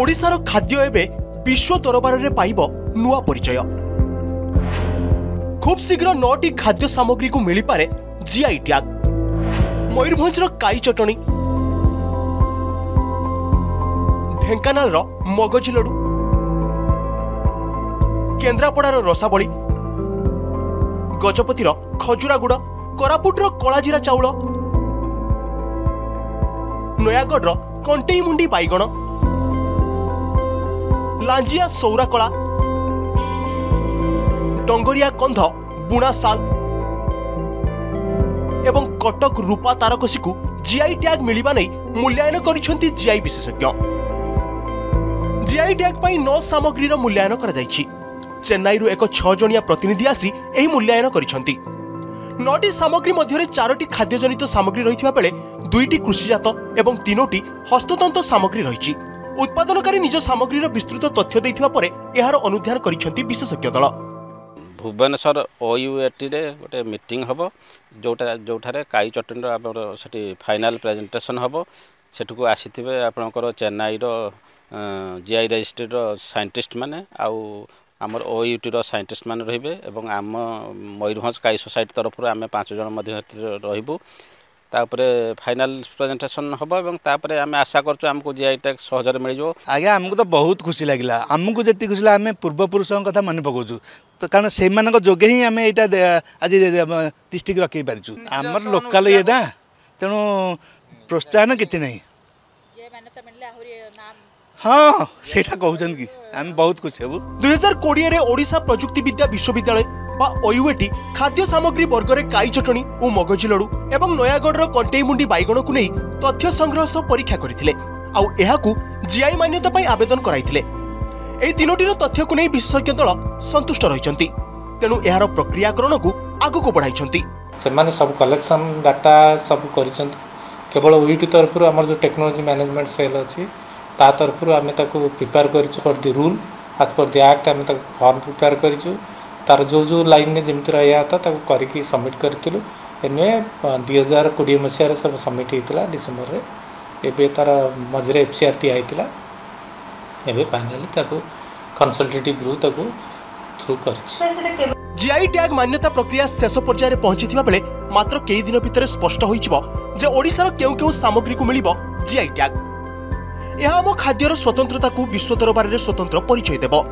ओडिशार खाद्य एबे विश्व दरबार रे पाइबो नुआ परिचय। खूब शीघ्र 9टी खाद्य सामग्री को मिली पारे जीआई टैग। मयूरभंजर काई चटनी, ढेंकानाल रो मगज लडू, केंद्रापड़ार रसावली, गजपतिर खजुरागुड़ा, कोरापुटर कलाजीरा चाउल, नयागढ़ कंटेई मुंडी बैगण, लांजिया सौरा कला, डंगरिया कंध बुणा साल एवं कटक रूपा तारकसी को जीआई टैग मिलवा नहीं मूल्यायन करिसेंती जीआई विशेषज्ञ। जीआई टैग पाई 9 सामग्री मूल्यायन करा जायछि। चेन्नई रु एक 6 जणिया प्रतिनिधि आसी एही मूल्यायन करिसेंती। 9टी सामग्री मध्य रे 4टी खाद्य जनित सामग्री रहिथिबा बेले 2टी कृषिजात एवं 3टी हस्ततंत्र सामग्री रहिछि। उत्पादनकारी निज सामग्रीर विस्तृत तथ्य देथिबा परे एहार अनुध्यान करिसेंती विशेषज्ञ दल। भुवनेश्वर ओयूएटी रे गोटे मीटिंग हबो जोठारे काई चटनी आपर सेठी फाइनल प्रेजेंटेशन हबो। सेठुको आसीथिबे आपनकर चेन्नई रो जीआई रजिस्ट्री रो साइंटिस्ट माने आउ आमर ओयूटी रो साइंटिस्ट माने रहिबे एवं आम मयूरभंज काई सोसाइटी तरफ रु आमे 5 जन मध्ये रहिबो। तापरे फाइनल प्रेजेंटेशन हबो एवं तापरे आमे आशा करछु हमको जीआई टैग सहजरे मिल जो। आगे हमको तो बहुत खुशी लागिला। हमको जति खुशी ला आमे पूर्वपुरुषन कथा मन पकोछु कारण से जोगे ही आम यहाँ आज डिस्ट्रिक्ट रख पार्चु आम लोकाल ये ना तेणु प्रोत्साहन कितने नहीं। हाँ से कहते कि आम बहुत खुशी हूँ। 2020 ओडिशा प्रजुक्ति विद्या विश्वविद्यालय ओयूएटी खाद्य सामग्री वर्ग में काई चटनी और मगजी लड़ू एवं नयागढ़ कंटेईमुंडी बैगण को नहीं तथ्य संग्रह सह परीक्षा करते जीआई मान्यता पाई आवेदन कराइथिले। एई तीनोटीर तथ्य को नहीं विशेषज्ञ दल संतुष्ट रहिछन्ति तेणु यार प्रक्रियाकरण को आगु को बढ़ाइछन्ति। सेमाने सब कलेक्शन डाटा सब करिछन्ति केवल ओयूटी तरफ आमर जो टेक्नोलोजी मैनेजमेंट सेल अछि ता तरफ आम प्रिपेयर करिछु for the rule as per the act आम फॉर्म प्रिपेयर करिछु तार जो जो लाइन ने जेमति रहया था ताको करके सबमिट करतिलु। एने 2020 मसिया रे सब सबमिट हेतिला डिसेंबर रे एबे तार मझरे एफसीआर ती आइतिला एबे फाइनली ताको कंसल्टेटिव ग्रुप ताको थ्रू करछि। जीआई टैग मान्यता प्रक्रिया शेष पर्याय रे पहुंचिथिबा बेले मात्र केई दिन भितरे स्पष्ट होइछिबो जे ओडिसा रो केउ केउ सामग्री को मिलिबो जीआई टैग। एहा हम खाद्य रो स्वतंत्रता को विश्व दरबार रे स्वतंत्र परिचय देबो।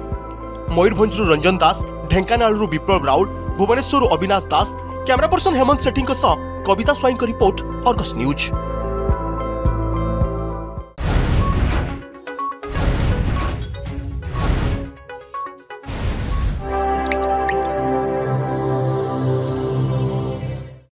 मयूरभंज रु रंजन दास, ढेंकानाल रु बिप्लब राउल, भुवनेश्वर रु अविनाश दास, कैमरा पर्सन हेमंत सेठी को सह कविता स्वाइन की रिपोर्ट, आर्गस न्यूज।